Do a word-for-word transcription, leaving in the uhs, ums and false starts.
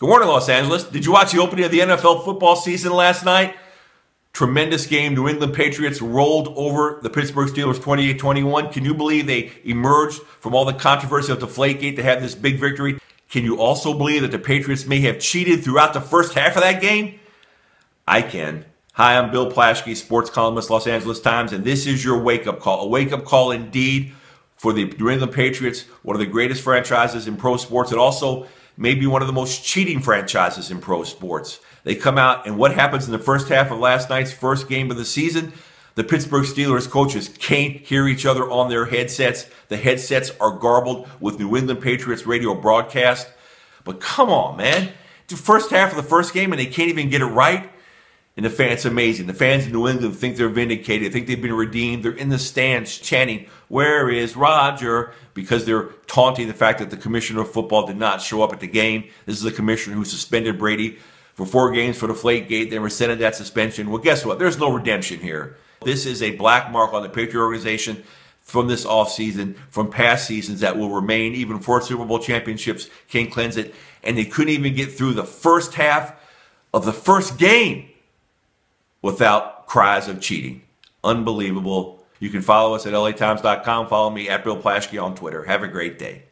Good morning, Los Angeles. Did you watch the opening of the N F L football season last night? Tremendous game. New England Patriots rolled over the Pittsburgh Steelers twenty-eight twenty-one. Can you believe they emerged from all the controversy of Deflategate to have this big victory? Can you also believe that the Patriots may have cheated throughout the first half of that game? I can. Hi, I'm Bill Plaschke, sports columnist, Los Angeles Times, and this is your wake-up call. A wake-up call indeed for the New England Patriots, one of the greatest franchises in pro sports, and also maybe one of the most cheating franchises in pro sports. They come out, and what happens in the first half of last night's first game of the season? The Pittsburgh Steelers coaches can't hear each other on their headsets. The headsets are garbled with New England Patriots radio broadcast. But come on, man. The first half of the first game, and they can't even get it right. And the fans, it's amazing. The fans in New England think they're vindicated. They think they've been redeemed. They're in the stands chanting, "Where is Roger?" because they're taunting the fact that the commissioner of football did not show up at the game. This is the commissioner who suspended Brady for four games for the Flake Gate. They rescinded that suspension. Well, guess what? There's no redemption here. This is a black mark on the Patriot organization from this offseason, from past seasons that will remain. Even four Super Bowl championships can't cleanse it. And they couldn't even get through the first half of the first game without cries of cheating. Unbelievable. You can follow us at L A Times dot com. Follow me at Bill Plaschke on Twitter. Have a great day.